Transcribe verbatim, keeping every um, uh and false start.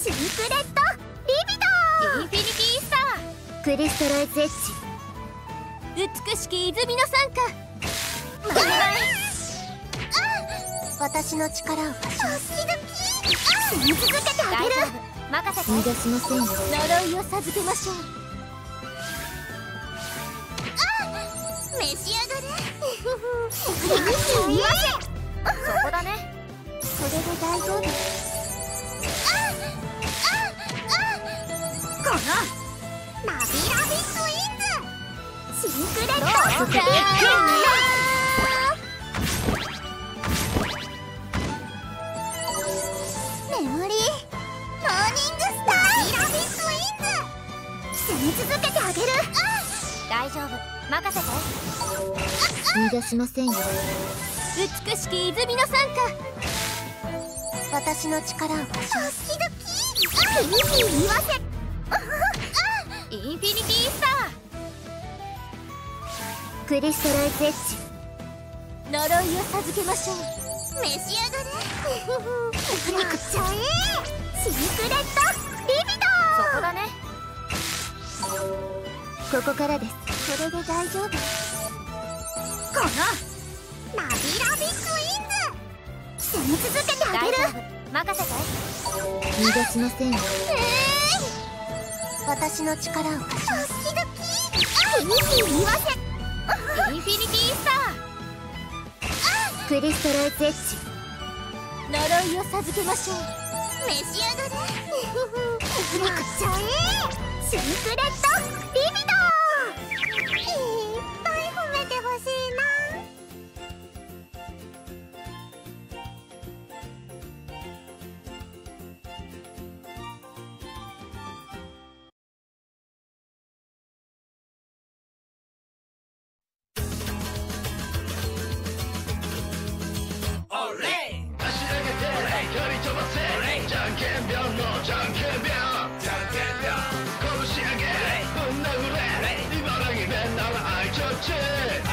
シークレットリビドーインフィニティスタークリスタライズエッジ美しき泉の参加マイマイ私の力を貸します信じ続けてあげる任せて逃がしませんよ呪いを授けましょう召し上がれすみませんそこだねそれで大丈夫このラビラビスイーツシークレットメモリーモーニングスターラビラビスイーツ攻め続けてあげる大丈夫任せて逃がしませんよ美しき泉の参加私の力を貸しますドキドキ君に言わせインフィニティスタークリスタライズエッジ呪いを授けましょう召し上がれ肉ちゃえシークレットリビドーそこだねここからですそれで大丈夫このラビラビスイーツ攻め続けてあげる任せて逃がしませんよ私の力を貸します君に言わせインフィニティスタークリスタライズエッジ呪いを授けましょう召し上がれ肉ちゃえシークレットリビドーいっぱい褒めてほしいなYeah!